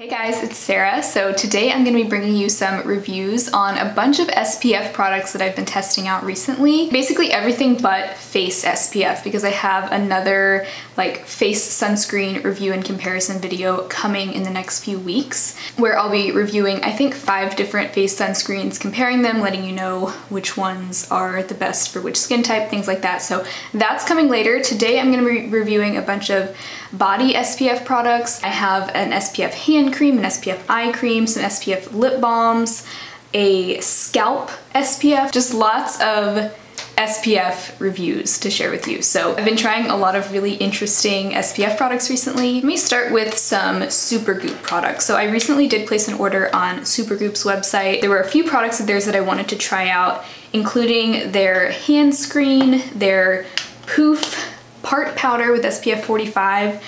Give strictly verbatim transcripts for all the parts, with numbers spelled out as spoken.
Hey guys, it's Sarah. So today I'm going to be bringing you some reviews on a bunch of S P F products that I've been testing out recently. Basically everything but face S P F because I have another like face sunscreen review and comparison video coming in the next few weeks where I'll be reviewing I think five different face sunscreens, comparing them, letting you know which ones are the best for which skin type, things like that. So that's coming later. Today I'm going to be reviewing a bunch of body S P F products. I have an S P F hand cream, an S P F eye cream, some S P F lip balms, a scalp S P F, just lots of S P F reviews to share with you. So I've been trying a lot of really interesting S P F products recently. Let me start with some Supergoop products. So I recently did place an order on Supergoop's website. There were a few products of theirs that I wanted to try out, including their hand screen, their Poof Part powder with S P F forty-five,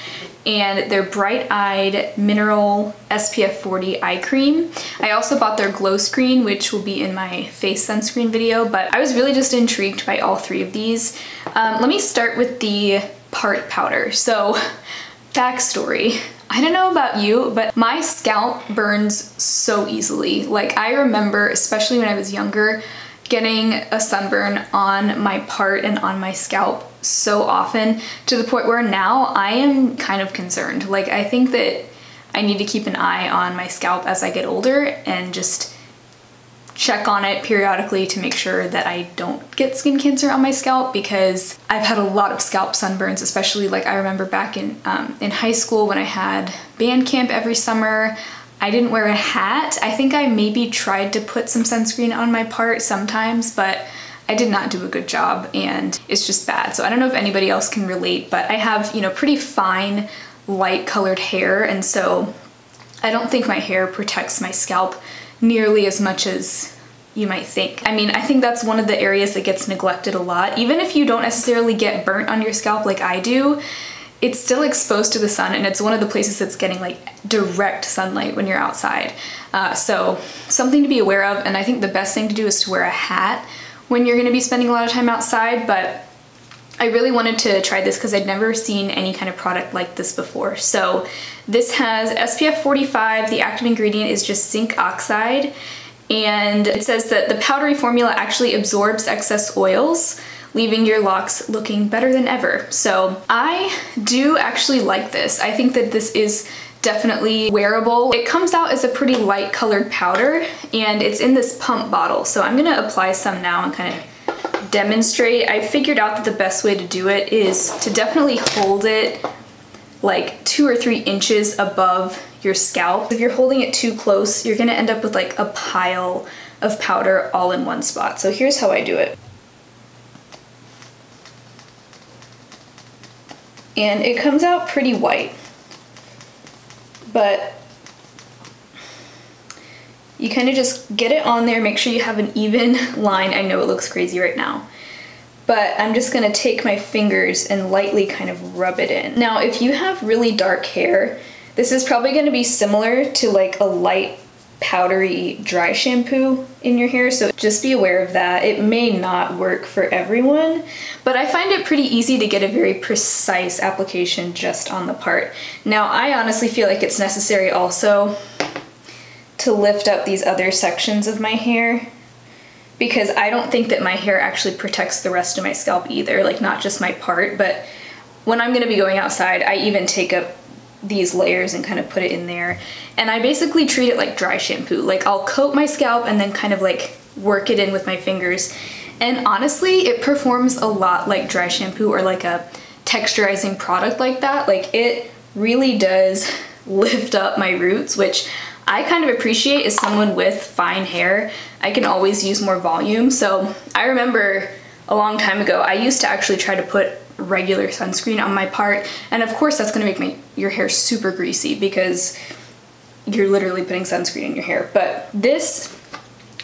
and their Bright Eyed Mineral S P F forty eye cream. I also bought their glow screen, which will be in my face sunscreen video, but I was really just intrigued by all three of these. Um, let me start with the Part powder. So, backstory. I don't know about you, but my scalp burns so easily. Like, I remember, especially when I was younger, getting a sunburn on my part and on my scalp so often, to the point where now I am kind of concerned. Like, I think that I need to keep an eye on my scalp as I get older and just check on it periodically to make sure that I don't get skin cancer on my scalp, because I've had a lot of scalp sunburns, especially like I remember back in um, in high school when I had band camp every summer. I didn't wear a hat. I think I maybe tried to put some sunscreen on my part sometimes, but I did not do a good job and it's just bad. So I don't know if anybody else can relate, but I have, you know, pretty fine, light colored hair, and so I don't think my hair protects my scalp nearly as much as you might think. I mean, I think that's one of the areas that gets neglected a lot. Even if you don't necessarily get burnt on your scalp like I do, it's still exposed to the sun, and it's one of the places that's getting like direct sunlight when you're outside. Uh, so something to be aware of, and I think the best thing to do is to wear a hat when you're gonna be spending a lot of time outside, but I really wanted to try this because I'd never seen any kind of product like this before. So this has S P F forty-five, the active ingredient is just zinc oxide, and it says that the powdery formula actually absorbs excess oils, leaving your locks looking better than ever. So I do actually like this. I think that this is definitely wearable. It comes out as a pretty light colored powder, and it's in this pump bottle. So I'm gonna apply some now and kind of demonstrate. I figured out that the best way to do it is to definitely hold it like two or three inches above your scalp. If you're holding it too close, you're gonna end up with like a pile of powder all in one spot. So here's how I do it. And it comes out pretty white, but you kind of just get it on there, make sure you have an even line. I know it looks crazy right now, but I'm just gonna take my fingers and lightly kind of rub it in. Now, if you have really dark hair, this is probably gonna be similar to like a light powdery dry shampoo in your hair, so just be aware of that. It may not work for everyone, but I find it pretty easy to get a very precise application just on the part. Now, I honestly feel like it's necessary also to lift up these other sections of my hair, because I don't think that my hair actually protects the rest of my scalp either, like not just my part, but when I'm gonna be going outside, I even take up these layers and kind of put it in there. And I basically treat it like dry shampoo. Like, I'll coat my scalp and then kind of like work it in with my fingers. And honestly, it performs a lot like dry shampoo or like a texturizing product like that. Like, it really does lift up my roots, which I kind of appreciate as someone with fine hair. I can always use more volume. So I remember a long time ago, I used to actually try to put regular sunscreen on my part, and of course that's going to make my, your hair super greasy because you're literally putting sunscreen in your hair. But this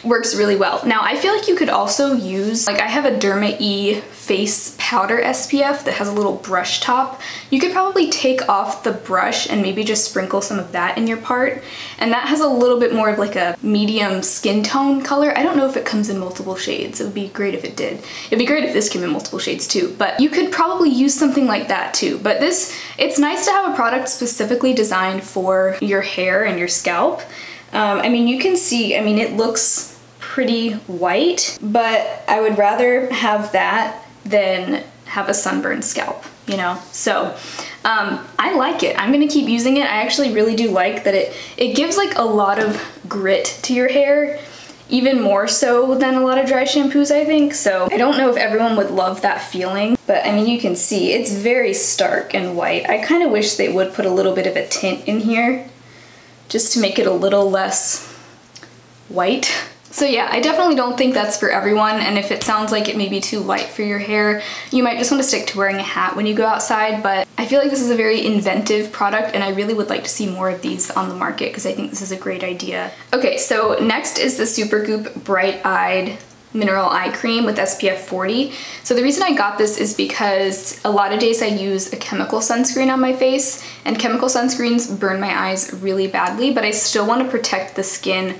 works really well. Now, I feel like you could also use, like I have a Derma E face powder S P F that has a little brush top. You could probably take off the brush and maybe just sprinkle some of that in your part. And that has a little bit more of like a medium skin tone color. I don't know if it comes in multiple shades. It would be great if it did. It'd be great if this came in multiple shades too, but you could probably use something like that too. But this, it's nice to have a product specifically designed for your hair and your scalp. Um, I mean, you can see, I mean, it looks pretty white, but I would rather have that than have a sunburned scalp, you know? So um, I like it. I'm gonna keep using it. I actually really do like that it, it gives like a lot of grit to your hair, even more so than a lot of dry shampoos, I think. So I don't know if everyone would love that feeling, but I mean, you can see it's very stark and white. I kind of wish they would put a little bit of a tint in here, just to make it a little less white. So yeah, I definitely don't think that's for everyone, and if it sounds like it may be too light for your hair, you might just want to stick to wearing a hat when you go outside, but I feel like this is a very inventive product, and I really would like to see more of these on the market because I think this is a great idea. Okay, so next is the Supergoop Bright Eyed Mineral Eye Cream with S P F forty. So the reason I got this is because a lot of days I use a chemical sunscreen on my face, and chemical sunscreens burn my eyes really badly, but I still want to protect the skin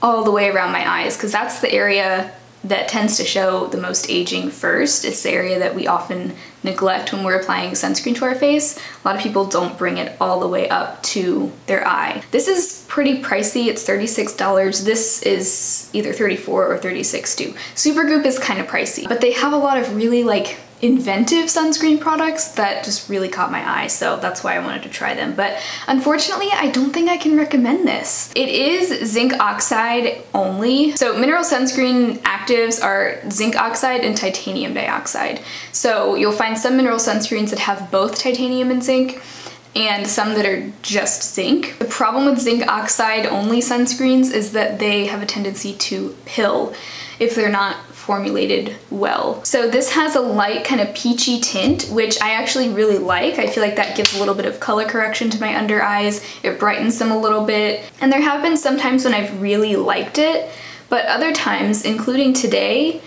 all the way around my eyes because that's the area that tends to show the most aging first. It's the area that we often neglect when we're applying sunscreen to our face. A lot of people don't bring it all the way up to their eye. This is pretty pricey. It's thirty-six dollars. This is either thirty-four dollars or thirty-six dollars too. Supergoop is kind of pricey, but they have a lot of really like inventive sunscreen products that just really caught my eye, so that's why I wanted to try them. But unfortunately, I don't think I can recommend this. It is zinc oxide only. So mineral sunscreen actives are zinc oxide and titanium dioxide. So you'll find some mineral sunscreens that have both titanium and zinc, and some that are just zinc. The problem with zinc oxide only sunscreens is that they have a tendency to pill if they're not formulated well. So this has a light kind of peachy tint, which I actually really like. I feel like that gives a little bit of color correction to my under eyes. It brightens them a little bit. And there have been some times when I've really liked it, but other times, including today,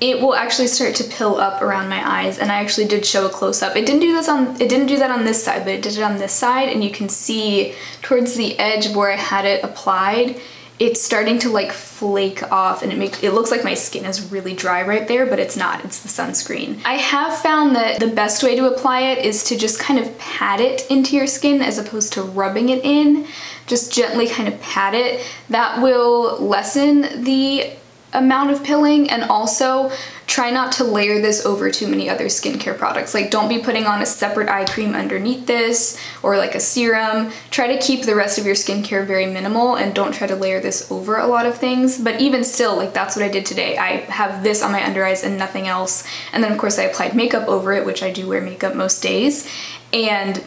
it will actually start to pill up around my eyes, and I actually did show a close-up. It didn't do this on it didn't do that on this side, but it did it on this side, and you can see towards the edge of where I had it applied, it's starting to like flake off, and it makes it looks like my skin is really dry right there, but it's not, it's the sunscreen. I have found that the best way to apply it is to just kind of pat it into your skin as opposed to rubbing it in. Just gently kind of pat it. That will lessen the amount of pilling, and also try not to layer this over too many other skincare products. Like, don't be putting on a separate eye cream underneath this or like a serum. Try to keep the rest of your skincare very minimal and don't try to layer this over a lot of things. But even still, like, that's what I did today. I have this on my under eyes and nothing else. And then of course I applied makeup over it, which I do wear makeup most days. And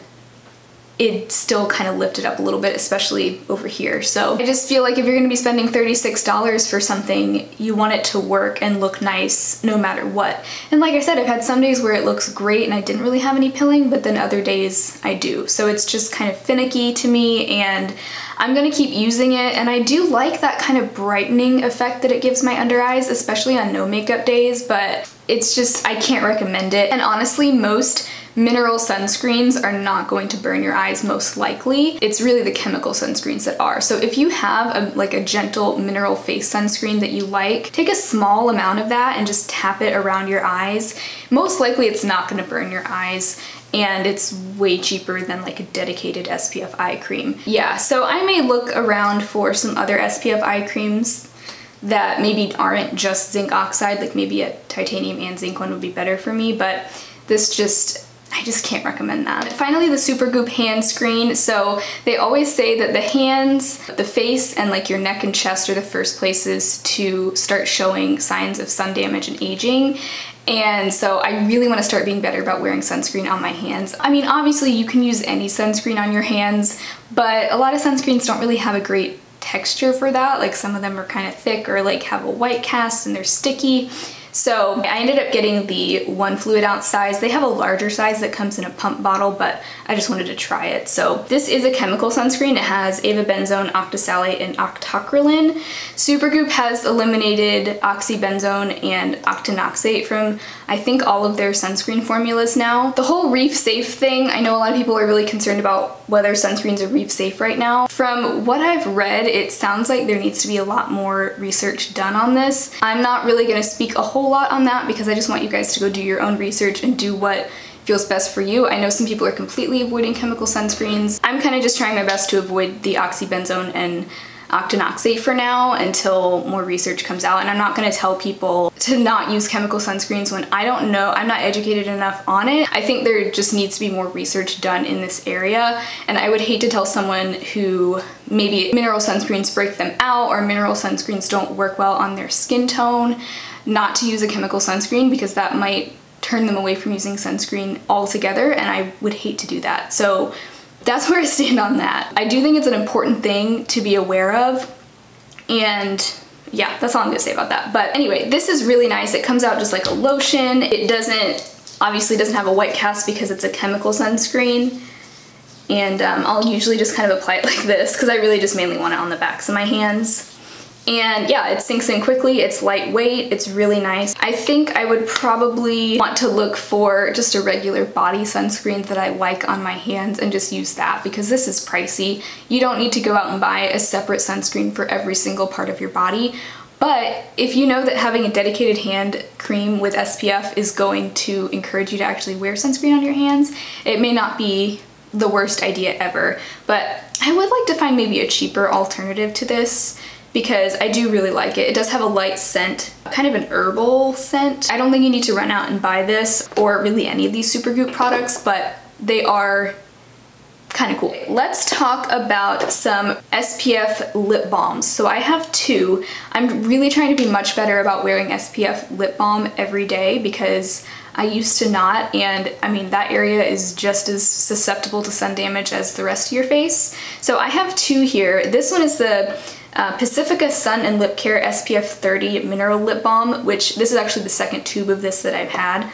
it still kind of lifted up a little bit, especially over here. So I just feel like if you're going to be spending thirty-six dollars for something, you want it to work and look nice no matter what. And like I said, I've had some days where it looks great and I didn't really have any pilling, but then other days I do. So it's just kind of finicky to me, and I'm going to keep using it. And I do like that kind of brightening effect that it gives my under eyes, especially on no makeup days, but it's just, I can't recommend it. And honestly, most mineral sunscreens are not going to burn your eyes, most likely. It's really the chemical sunscreens that are. So if you have a, like a gentle mineral face sunscreen that you like, take a small amount of that and just tap it around your eyes. Most likely it's not going to burn your eyes, and it's way cheaper than like a dedicated S P F eye cream. Yeah, so I may look around for some other S P F eye creams that maybe aren't just zinc oxide, like maybe a titanium and zinc one would be better for me, but this just, I just can't recommend that. Finally, the Supergoop hand screen. So they always say that the hands, the face, and like your neck and chest are the first places to start showing signs of sun damage and aging. And so I really want to start being better about wearing sunscreen on my hands. I mean, obviously you can use any sunscreen on your hands, but a lot of sunscreens don't really have a great texture for that. Like some of them are kind of thick or like have a white cast and they're sticky. So I ended up getting the one fluid ounce size. They have a larger size that comes in a pump bottle, but I just wanted to try it. So this is a chemical sunscreen. It has avobenzone, octosalate, and octocrylene. Supergoop has eliminated oxybenzone and octinoxate from, I think, all of their sunscreen formulas now. The whole reef safe thing, I know a lot of people are really concerned about whether sunscreens are reef safe right now. From what I've read, it sounds like there needs to be a lot more research done on this. I'm not really going to speak a whole lot on that because I just want you guys to go do your own research and do what feels best for you. I know some people are completely avoiding chemical sunscreens. I'm kind of just trying my best to avoid the oxybenzone and octinoxate for now until more research comes out, and I'm not going to tell people to not use chemical sunscreens when I don't know, I'm not educated enough on it. I think there just needs to be more research done in this area, and I would hate to tell someone who maybe mineral sunscreens break them out or mineral sunscreens don't work well on their skin tone not to use a chemical sunscreen, because that might turn them away from using sunscreen altogether, and I would hate to do that. So that's where I stand on that. I do think it's an important thing to be aware of, and yeah, that's all I'm gonna say about that. But anyway, this is really nice. It comes out just like a lotion. It doesn't, obviously doesn't have a white cast because it's a chemical sunscreen, and um, I'll usually just kind of apply it like this because I really just mainly want it on the backs of my hands. And yeah, it sinks in quickly, it's lightweight, it's really nice. I think I would probably want to look for just a regular body sunscreen that I like on my hands and just use that, because this is pricey. You don't need to go out and buy a separate sunscreen for every single part of your body. But if you know that having a dedicated hand cream with S P F is going to encourage you to actually wear sunscreen on your hands, it may not be the worst idea ever. But I would like to find maybe a cheaper alternative to this, because I do really like it. It does have a light scent, kind of an herbal scent. I don't think you need to run out and buy this or really any of these Supergoop products, but they are kind of cool. Let's talk about some S P F lip balms. So I have two. I'm really trying to be much better about wearing S P F lip balm every day because I used to not, and I mean that area is just as susceptible to sun damage as the rest of your face. So I have two here. This one is the Uh, Pacifica Sun and Lip Care S P F thirty Mineral Lip Balm, which this is actually the second tube of this that I've had,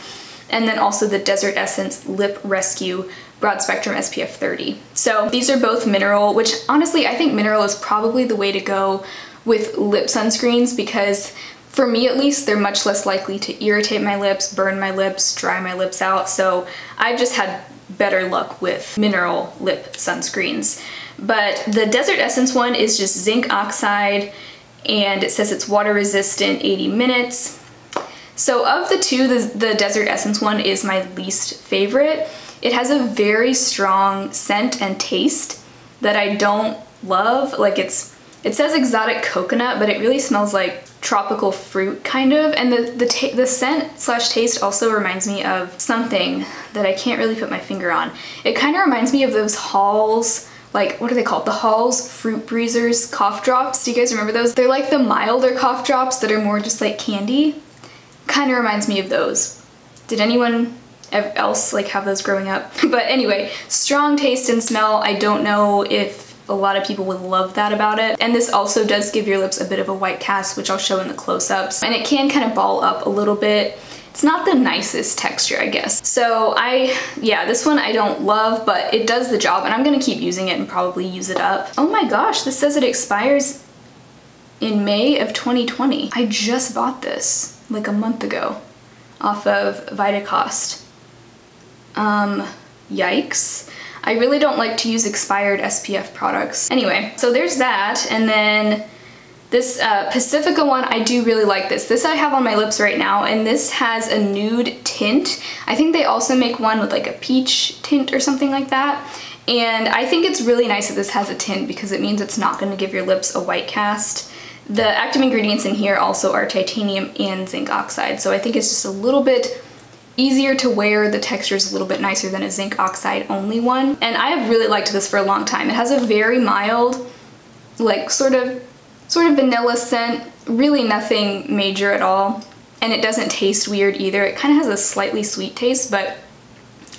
and then also the Desert Essence Lip Rescue Broad Spectrum S P F thirty. So these are both mineral, which honestly I think mineral is probably the way to go with lip sunscreens, because for me at least, they're much less likely to irritate my lips, burn my lips, dry my lips out, so I've just had better luck with mineral lip sunscreens. But the Desert Essence one is just zinc oxide, and it says it's water resistant, eighty minutes. So of the two, the, the Desert Essence one is my least favorite. It has a very strong scent and taste that I don't love. Like it's, it says exotic coconut, but it really smells like tropical fruit kind of, and the the, the scent slash taste also reminds me of something that I can't really put my finger on. It kind of reminds me of those Halls, like what are they called? The Halls Fruit Breezers cough drops. Do you guys remember those? They're like the milder cough drops that are more just like candy. Kind of reminds me of those. Did anyone else like have those growing up? But anyway, strong taste and smell. I don't know if a lot of people would love that about it. And this also does give your lips a bit of a white cast, which I'll show in the close-ups. And it can kind of ball up a little bit. It's not the nicest texture, I guess. So I, yeah, this one I don't love, but it does the job, and I'm gonna keep using it and probably use it up. Oh my gosh, this says it expires in May of twenty twenty. I just bought this like a month ago off of Vitacost. Um, yikes. I really don't like to use expired S P F products. Anyway, so there's that, and then this uh, Pacifica one, I do really like this. This I have on my lips right now, and this has a nude tint. I think they also make one with like a peach tint or something like that, and I think it's really nice that this has a tint because it means it's not going to give your lips a white cast. The active ingredients in here also are titanium and zinc oxide, so I think it's just a little bit easier to wear. The texture is a little bit nicer than a zinc oxide only one, and I have really liked this for a long time. It has a very mild, like sort of sort of vanilla scent, really nothing major at all, and it doesn't taste weird either. It kind of has a slightly sweet taste, but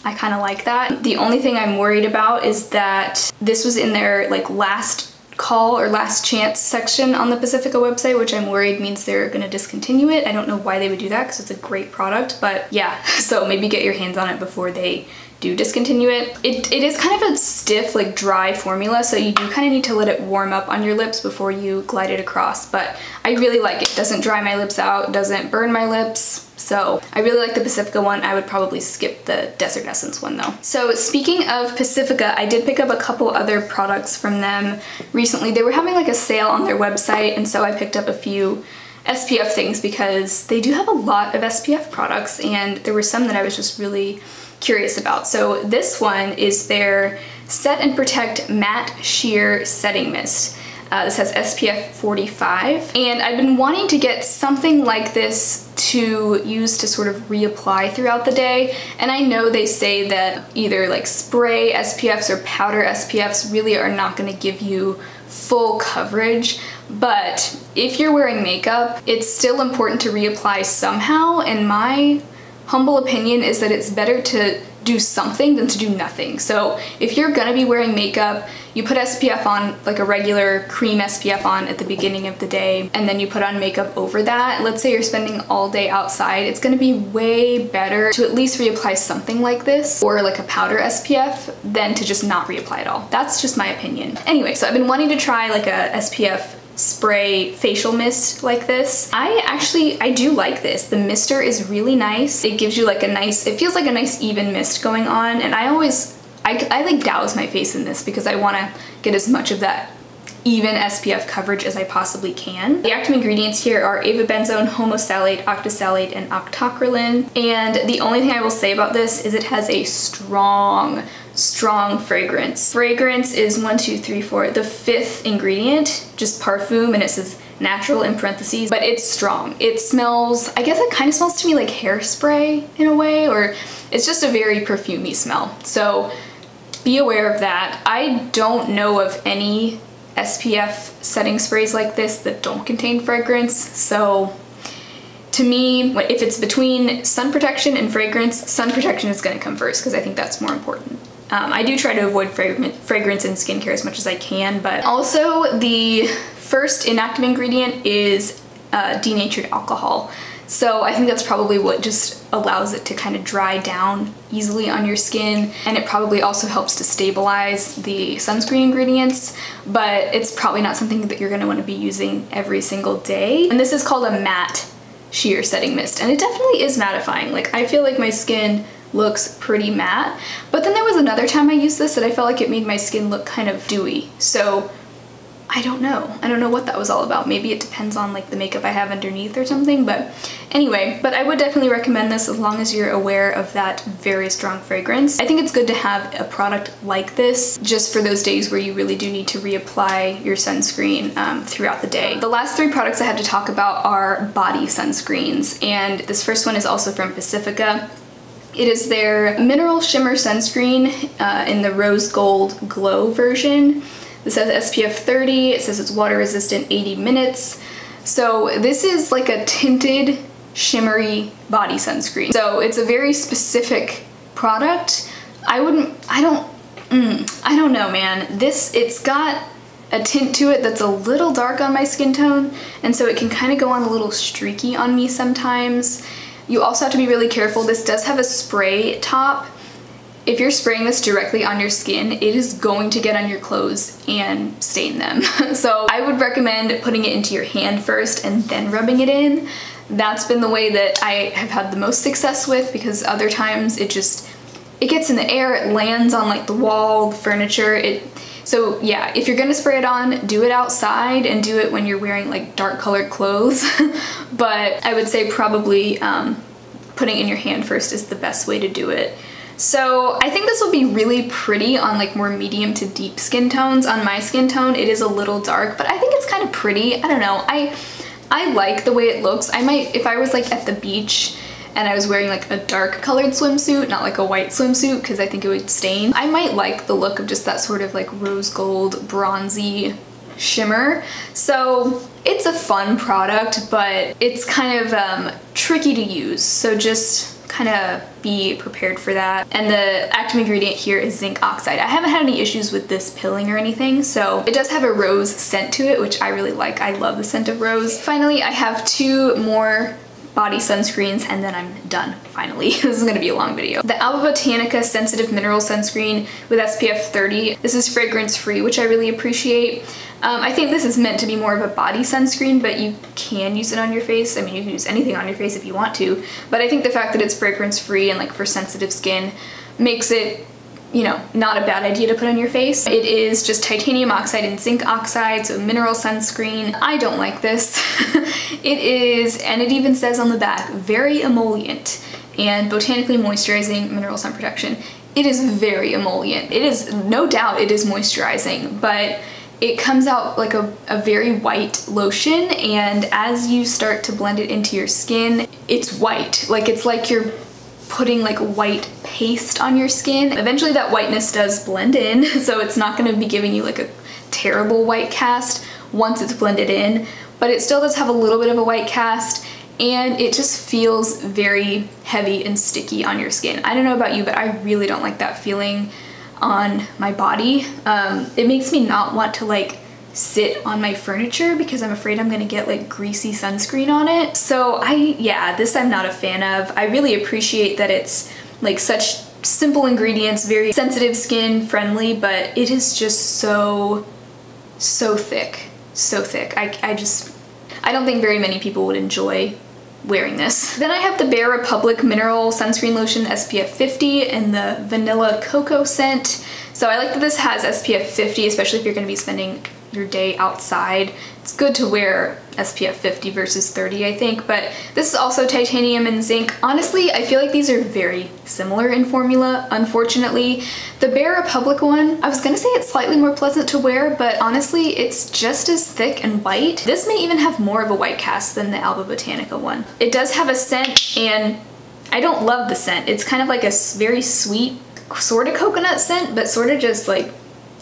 I kind of like that. The only thing I'm worried about is that this was in their like last call or last chance section on the Pacifica website, which I'm worried means they're gonna discontinue it. I don't know why they would do that because it's a great product, but yeah, so maybe get your hands on it before they do discontinue it. It, it is kind of a stiff, like dry formula, so you do kind of need to let it warm up on your lips before you glide it across, but I really like it. It doesn't dry my lips out, doesn't burn my lips. So I really like the Pacifica one. I would probably skip the Desert Essence one though. So speaking of Pacifica, I did pick up a couple other products from them recently. They were having like a sale on their website, and so I picked up a few S P F things because they do have a lot of S P F products, and there were some that I was just really curious about. So this one is their Set and Protect Matte Sheer Setting Mist. Uh, this has S P F forty-five, and I've been wanting to get something like this to use to sort of reapply throughout the day, and I know they say that either like spray S P Fs or powder S P Fs really are not going to give you full coverage, but if you're wearing makeup, it's still important to reapply somehow, and my humble opinion is that it's better to do something than to do nothing. So if you're gonna be wearing makeup, you put S P F on, like a regular cream S P F on at the beginning of the day, and then you put on makeup over that. Let's say you're spending all day outside, it's gonna be way better to at least reapply something like this or like a powder S P F than to just not reapply at all. That's just my opinion. Anyway, so I've been wanting to try like a S P F spray facial mist like this. I actually, I do like this. The mister is really nice. It gives you like a nice, it feels like a nice even mist going on, and I always, I, I like douse my face in this because I want to get as much of that even S P F coverage as I possibly can. The active ingredients here are avobenzone, homosalate, octosalate, and octocrylin, and the only thing I will say about this is it has a strong, strong fragrance. Fragrance is one, two, three, four, the fifth ingredient, just parfum, and it says natural in parentheses, but it's strong. It smells, I guess it kind of smells to me like hairspray in a way, or it's just a very perfumey smell, so be aware of that. I don't know of any S P F setting sprays like this that don't contain fragrance, so to me, if it's between sun protection and fragrance, sun protection is going to come first because I think that's more important. Um, I do try to avoid fragrance, fragrance in skincare as much as I can, but also the first inactive ingredient is uh, denatured alcohol. So I think that's probably what just allows it to kind of dry down easily on your skin, and it probably also helps to stabilize the sunscreen ingredients, but it's probably not something that you're going to want to be using every single day. And this is called a matte sheer setting mist, and it definitely is mattifying. Like, I feel like my skin looks pretty matte, but then there was another time I used this that I felt like it made my skin look kind of dewy. So I don't know. I don't know what that was all about. Maybe it depends on like the makeup I have underneath or something, but anyway, but I would definitely recommend this as long as you're aware of that very strong fragrance. I think it's good to have a product like this just for those days where you really do need to reapply your sunscreen um, throughout the day. The last three products I had to talk about are body sunscreens, and this first one is also from Pacifica. It is their Mineral Shimmer Sunscreen uh, in the Rose Gold Glow version. This says S P F thirty, it says it's water resistant eighty minutes. So this is like a tinted, shimmery body sunscreen. So it's a very specific product. I wouldn't, I don't, mm, I don't know, man. This, it's got a tint to it that's a little dark on my skin tone, and so it can kind of go on a little streaky on me sometimes. You also have to be really careful. This does have a spray top. If you're spraying this directly on your skin, it is going to get on your clothes and stain them. So I would recommend putting it into your hand first and then rubbing it in. That's been the way that I have had the most success with, because other times it just, it gets in the air, it lands on like the wall, the furniture. It, so yeah, if you're gonna spray it on, do it outside and do it when you're wearing like dark colored clothes. But I would say probably um, putting it in your hand first is the best way to do it. So I think this will be really pretty on like more medium to deep skin tones. On my skin tone, it is a little dark, but I think it's kind of pretty. I don't know. I I like the way it looks. I might, if I was like at the beach and I was wearing like a dark colored swimsuit, not like a white swimsuit, because I think it would stain, I might like the look of just that sort of like rose gold, bronzy shimmer. So it's a fun product, but it's kind of um, tricky to use. So just kind of be prepared for that. And the active ingredient here is zinc oxide. I haven't had any issues with this pilling or anything, so it does have a rose scent to it, which I really like. I love the scent of rose. Finally, I have two more body sunscreens and then I'm done, finally. This is gonna be a long video. The Alba Botanica Sensitive Mineral Sunscreen with S P F thirty. This is fragrance free, which I really appreciate. Um, I think this is meant to be more of a body sunscreen, but you can use it on your face. I mean, you can use anything on your face if you want to, but I think the fact that it's fragrance free and like for sensitive skin makes it, you know, not a bad idea to put on your face. It is just titanium oxide and zinc oxide, so mineral sunscreen. I don't like this. It is, and it even says on the back, very emollient and botanically moisturizing mineral sun protection. It is very emollient. It is, no doubt it is moisturizing, but it comes out like a, a very white lotion, and as you start to blend it into your skin, it's white. Like, it's like you're putting like white paste on your skin. Eventually that whiteness does blend in, so it's not gonna be giving you like a terrible white cast once it's blended in, but it still does have a little bit of a white cast, and it just feels very heavy and sticky on your skin. I don't know about you, but I really don't like that feeling on my body. Um, it makes me not want to like sit on my furniture because I'm afraid I'm gonna get like greasy sunscreen on it. So I, yeah, this I'm not a fan of. I really appreciate that it's like such simple ingredients, very sensitive skin friendly, but it is just so, so thick, so thick. I, I just, I don't think very many people would enjoy wearing this. Then I have the Bare Republic Mineral Sunscreen Lotion S P F fifty in the Vanilla Cocoa scent. So I like that this has S P F fifty, especially if you're gonna be spending your day outside. It's good to wear S P F fifty versus thirty, I think, but this is also titanium and zinc. Honestly, I feel like these are very similar in formula, unfortunately. The Bare Republic one, I was gonna say it's slightly more pleasant to wear, but honestly, it's just as thick and white. This may even have more of a white cast than the Alba Botanica one. It does have a scent, and I don't love the scent. It's kind of like a very sweet, sort of coconut scent, but sort of just like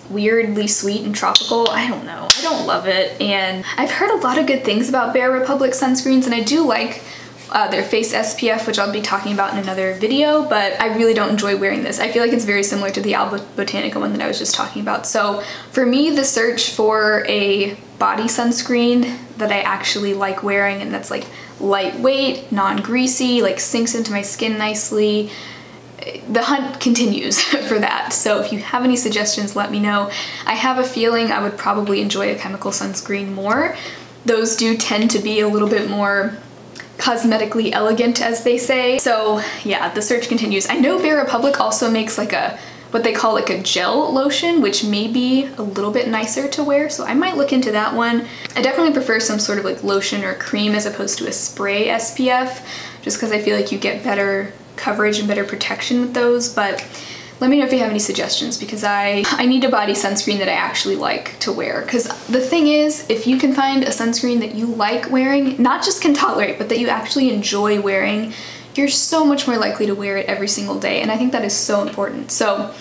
weirdly sweet and tropical. I don't know. I don't love it. And I've heard a lot of good things about Bare Republic sunscreens, and I do like uh, their face S P F, which I'll be talking about in another video, but I really don't enjoy wearing this. I feel like it's very similar to the Alba Botanica one that I was just talking about. So for me, the search for a body sunscreen that I actually like wearing and that's like lightweight, non-greasy, like sinks into my skin nicely, the hunt continues for that. So if you have any suggestions, let me know. I have a feeling I would probably enjoy a chemical sunscreen more. Those do tend to be a little bit more cosmetically elegant, as they say. So yeah, the search continues. I know Bare Republic also makes like a, what they call like a gel lotion, which may be a little bit nicer to wear, so I might look into that one. I definitely prefer some sort of like lotion or cream as opposed to a spray S P F, just because I feel like you get better coverage and better protection with those. But let me know if you have any suggestions, because I I need a body sunscreen that I actually like to wear. Because the thing is, if you can find a sunscreen that you like wearing, not just can tolerate, but that you actually enjoy wearing, you're so much more likely to wear it every single day, and I think that is so important. So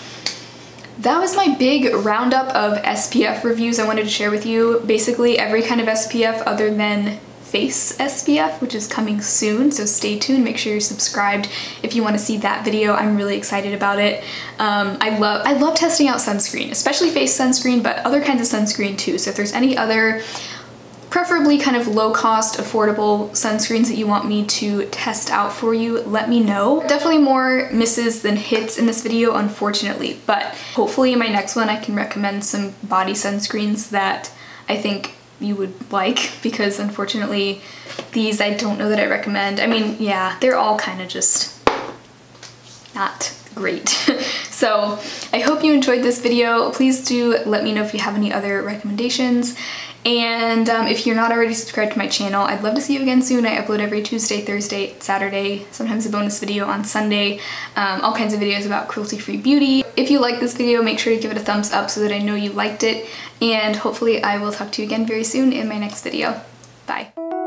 that was my big roundup of S P F reviews I wanted to share with you. Basically every kind of S P F other than face S P F, which is coming soon, so stay tuned. Make sure you're subscribed if you want to see that video. I'm really excited about it. Um, I love I love testing out sunscreen, especially face sunscreen, but other kinds of sunscreen too. So if there's any other, preferably kind of low-cost, affordable sunscreens that you want me to test out for you, let me know. Definitely more misses than hits in this video, unfortunately, but hopefully in my next one I can recommend some body sunscreens that I think you would like, because unfortunately these I don't know that I recommend. I mean, yeah, they're all kind of just not great. So I hope you enjoyed this video. Please do let me know if you have any other recommendations. And um, if you're not already subscribed to my channel, I'd love to see you again soon. I upload every Tuesday, Thursday, Saturday, sometimes a bonus video on Sunday, um, all kinds of videos about cruelty-free beauty. If you like this video, make sure to give it a thumbs up so that I know you liked it, and hopefully I will talk to you again very soon in my next video. Bye.